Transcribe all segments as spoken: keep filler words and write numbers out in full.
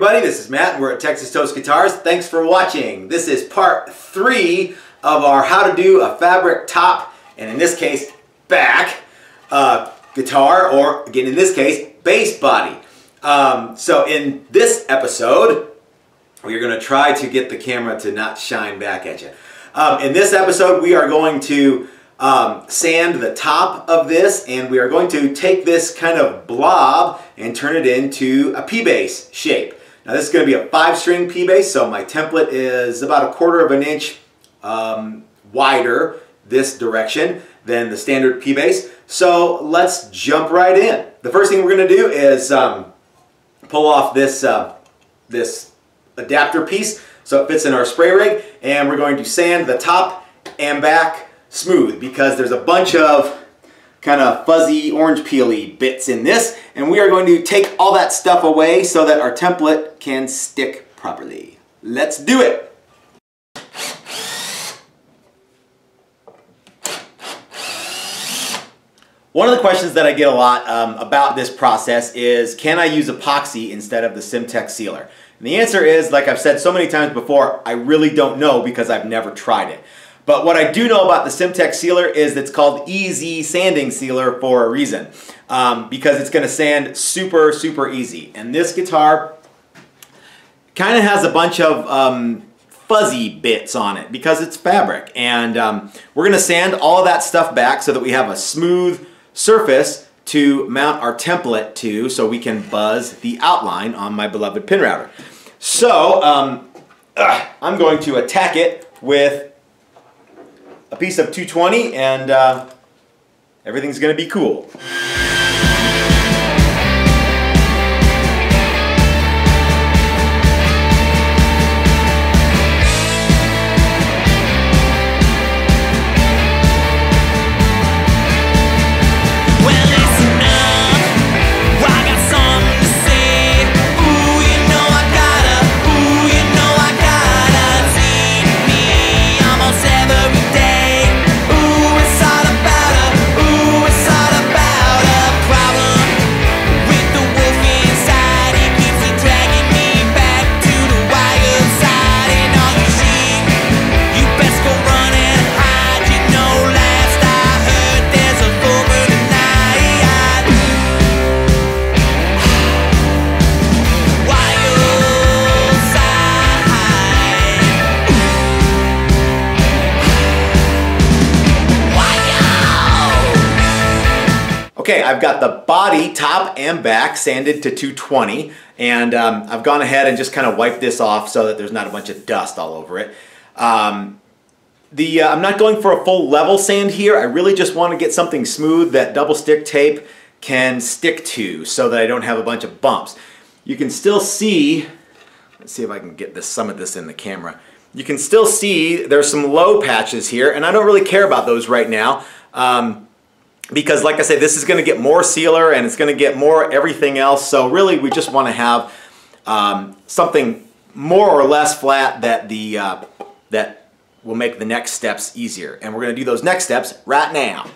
everybody, this is Matt. We're at Texas Toast Guitars. Thanks for watching. This is part three of our how to do a fabric top, and in this case, back uh, guitar, or again, in this case, bass body. Um, so in this episode, we're going to try to get the camera to not shine back at you. Um, in this episode, we are going to um, sand the top of this, and we are going to take this kind of blob and turn it into a P-Bass shape. Now this is going to be a five-string P-Bass, so my template is about a quarter of an inch um, wider this direction than the standard P-Bass. So let's jump right in. The first thing we're going to do is um, pull off this, uh, this adapter piece so it fits in our spray rig, and we're going to sand the top and back smooth because there's a bunch of kind of fuzzy orange peely bits in this, and we are going to take all that stuff away so that our template can stick properly. Let's do it! One of the questions that I get a lot um, about this process is, can I use epoxy instead of the Simtec Sealer? And the answer is, like I've said so many times before, I really don't know because I've never tried it. But what I do know about the Simtec Sealer is it's called Easy Sanding Sealer for a reason. Um, because it's going to sand super, super easy. And this guitar kind of has a bunch of um, fuzzy bits on it because it's fabric. And um, we're going to sand all of that stuff back so that we have a smooth surface to mount our template to, so we can buzz the outline on my beloved pin router. So um, ugh, I'm going to attack it with a piece of two twenty, and uh, everything's going to be cool. Okay, I've got the body, top and back, sanded to two twenty, and um, I've gone ahead and just kind of wiped this off so that there's not a bunch of dust all over it. Um, the uh, I'm not going for a full level sand here. I really just want to get something smooth that double stick tape can stick to so that I don't have a bunch of bumps. You can still see, let's see if I can get this, some of this in the camera. You can still see there's some low patches here, and I don't really care about those right now. Um, Because like I say, this is going to get more sealer and it's going to get more everything else. So really we just want to have um, something more or less flat that, the, uh, that will make the next steps easier. And we're going to do those next steps right now.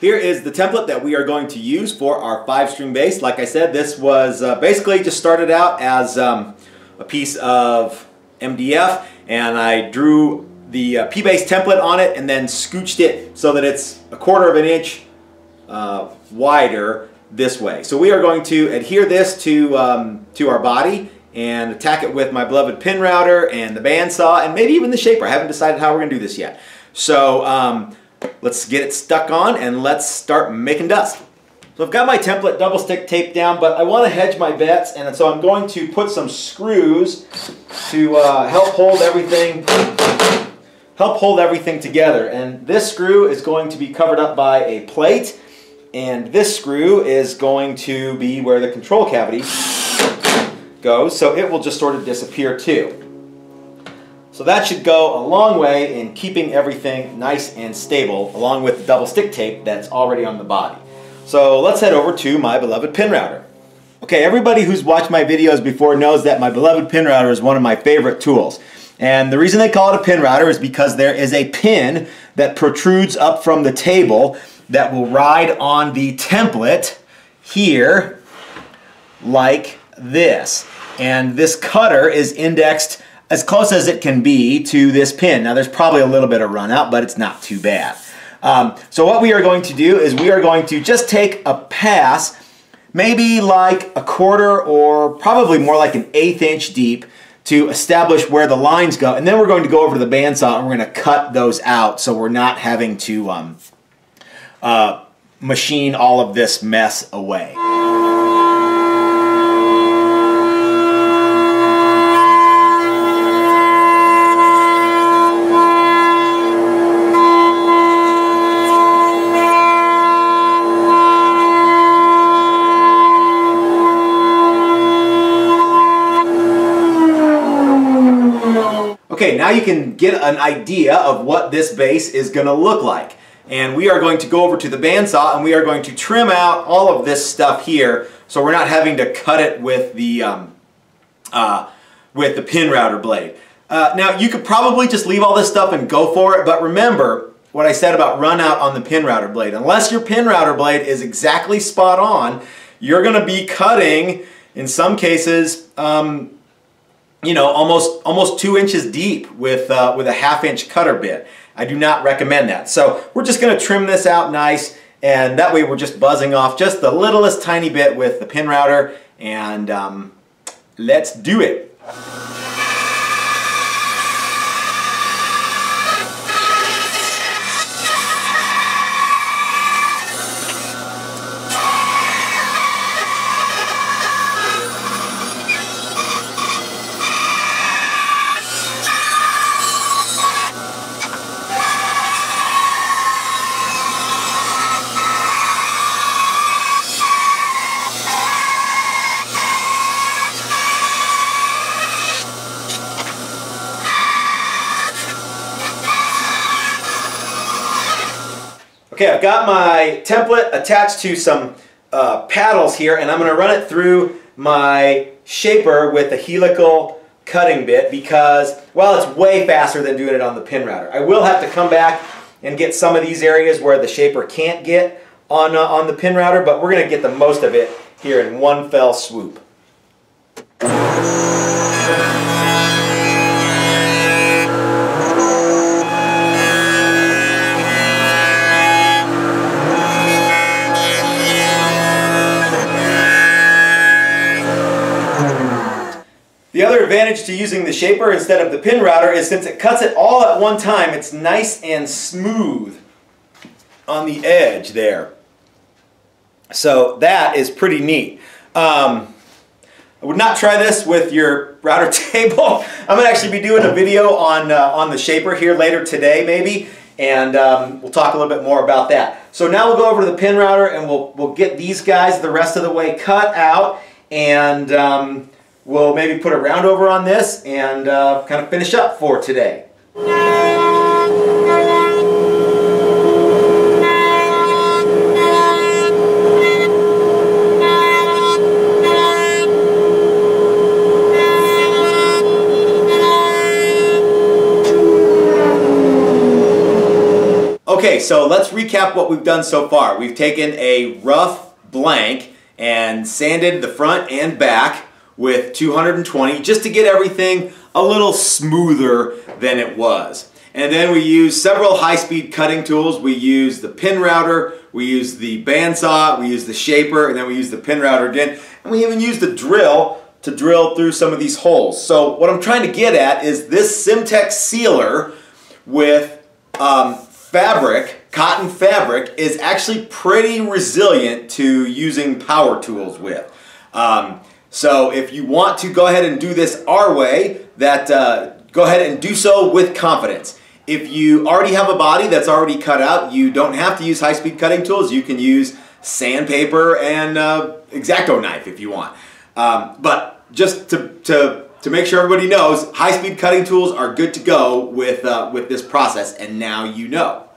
Here is the template that we are going to use for our five-string bass. Like I said, this was uh, basically just started out as um, a piece of M D F, and I drew the uh, P-Bass template on it and then scooched it so that it's a quarter of an inch Uh, wider this way. So we are going to adhere this to, um, to our body and attack it with my beloved pin router and the band saw and maybe even the shaper. I haven't decided how we're going to do this yet. So um, let's get it stuck on and let's start making dust. So I've got my template double stick taped down, but I want to hedge my bets, and so I'm going to put some screws to uh, help hold everything help hold everything together. And this screw is going to be covered up by a plate, and this screw is going to be where the control cavity goes, so it will just sort of disappear too. So that should go a long way in keeping everything nice and stable, along with the double stick tape that's already on the body. So let's head over to my beloved pin router. Okay, everybody who's watched my videos before knows that my beloved pin router is one of my favorite tools. And the reason they call it a pin router is because there is a pin that protrudes up from the table that will ride on the template here like this. and this cutter is indexed as close as it can be to this pin. Now there's probably a little bit of run out, but it's not too bad. Um, so what we are going to do is we are going to just take a pass, maybe like a quarter or probably more like an eighth inch deep, to establish where the lines go, and then we're going to go over to the bandsaw and we're going to cut those out so we're not having to um, uh, machine all of this mess away. Okay, now you can get an idea of what this bass is going to look like. And we are going to go over to the bandsaw and we are going to trim out all of this stuff here so we're not having to cut it with the, um, uh, with the pin router blade. Uh, now you could probably just leave all this stuff and go for it, but remember what I said about run out on the pin router blade. Unless your pin router blade is exactly spot on, you're going to be cutting, in some cases, um, you know, almost almost two inches deep with, uh, with a half inch cutter bit. I do not recommend that. So we're just going to trim this out nice, and that way we're just buzzing off just the littlest tiny bit with the pin router, and um, let's do it. Okay, I've got my template attached to some uh, paddles here, and I'm going to run it through my shaper with a helical cutting bit because, well, it's way faster than doing it on the pin router. I will have to come back and get some of these areas where the shaper can't get on, uh, on the pin router, but we're going to get the most of it here in one fell swoop. The other advantage to using the shaper instead of the pin router is since it cuts it all at one time, it's nice and smooth on the edge there. So that is pretty neat. Um, I would not try this with your router table. I'm going to actually be doing a video on, uh, on the shaper here later today maybe, and um, we'll talk a little bit more about that. So now we'll go over to the pin router and we'll, we'll get these guys the rest of the way cut out, and um, we'll maybe put a round over on this and uh, kind of finish up for today. Okay, so let's recap what we've done so far. We've taken a rough blank and sanded the front and back with two hundred twenty just to get everything a little smoother than it was. And then we used several high-speed cutting tools. We used the pin router, we used the bandsaw, we used the shaper, and then we used the pin router again. And we even used a drill to drill through some of these holes. So what I'm trying to get at is this Simtec Sealer with um, fabric, cotton fabric, is actually pretty resilient to using power tools with. Um, So if you want to go ahead and do this our way, that uh, go ahead and do so with confidence. If you already have a body that's already cut out, you don't have to use high-speed cutting tools. You can use sandpaper and uh, X-Acto knife if you want. Um, but just to, to, to make sure everybody knows, high-speed cutting tools are good to go with, uh, with this process, and now you know.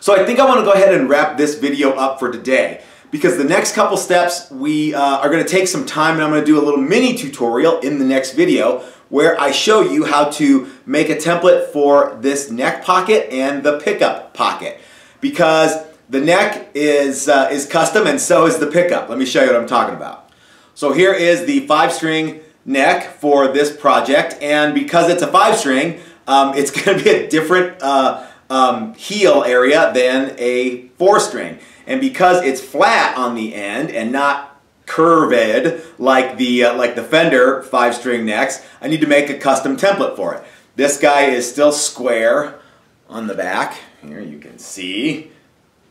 So I think I want to go ahead and wrap this video up for today, because the next couple steps we uh, are going to take some time, and I'm going to do a little mini tutorial in the next video where I show you how to make a template for this neck pocket and the pickup pocket, because the neck is, uh, is custom and so is the pickup. Let me show you what I'm talking about. So here is the five string neck for this project, and because it's a five string, um, it's going to be a different uh, um, heel area than a four string. And because it's flat on the end and not curved like the uh, like the Fender five string necks, I need to make a custom template for it. This guy is still square on the back. Here you can see,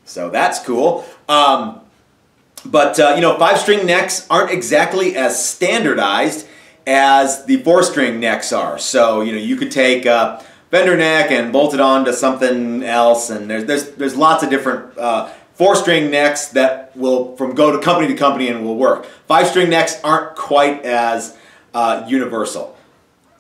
so that's cool. Um, but uh, you know, five string necks aren't exactly as standardized as the four string necks are. So you know, you could take a Fender neck and bolt it onto something else, and there's there's there's lots of different Uh, Four string necks that will from go to company to company and will work. Five string necks aren't quite as uh, universal.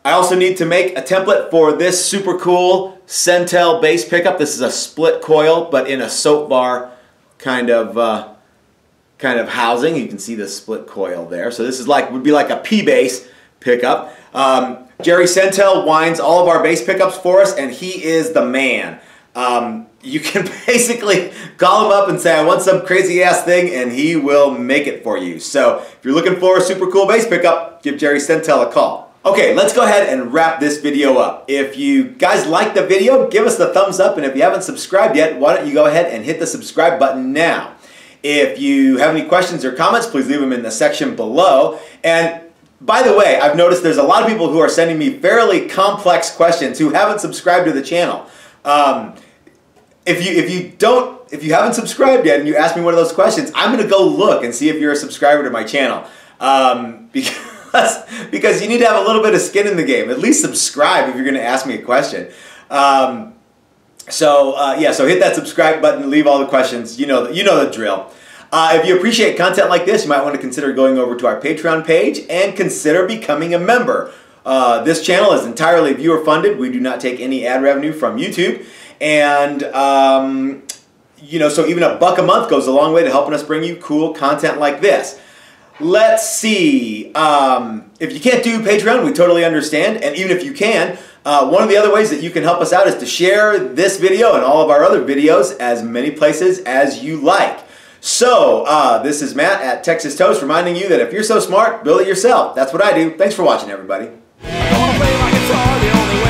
I also need to make a template for this super cool Sentell bass pickup. This is a split coil, but in a soap bar kind of uh, kind of housing. You can see the split coil there. So this is like would be like a P-Bass pickup. Um, Jerry Sentell winds all of our bass pickups for us, and he is the man. Um, You can basically call him up and say, I want some crazy ass thing, and he will make it for you. So if you're looking for a super cool bass pickup, give Jerry Sentell a call. Okay, let's go ahead and wrap this video up. If you guys like the video, give us the thumbs up, and if you haven't subscribed yet, why don't you go ahead and hit the subscribe button now. If you have any questions or comments, please leave them in the section below. And by the way, I've noticed there's a lot of people who are sending me fairly complex questions who haven't subscribed to the channel. Um, If you, if you don't, if you haven't subscribed yet and you ask me one of those questions, I'm going to go look and see if you're a subscriber to my channel. Um, because, because you need to have a little bit of skin in the game. At least subscribe if you're going to ask me a question. Um, so, uh, yeah, so hit that subscribe button, leave all the questions. You know the, you know the drill. Uh, if you appreciate content like this, you might want to consider going over to our Patreon page and consider becoming a member. Uh, this channel is entirely viewer funded. We do not take any ad revenue from YouTube. And, um, you know, so even a buck a month goes a long way to helping us bring you cool content like this. Let's see. Um, if you can't do Patreon, we totally understand. And even if you can, uh, one of the other ways that you can help us out is to share this video and all of our other videos as many places as you like. So, uh, this is Matt at Texas Toast reminding you that if you're so smart, build it yourself. That's what I do. Thanks for watching, everybody. I wanna play like it's all the only way.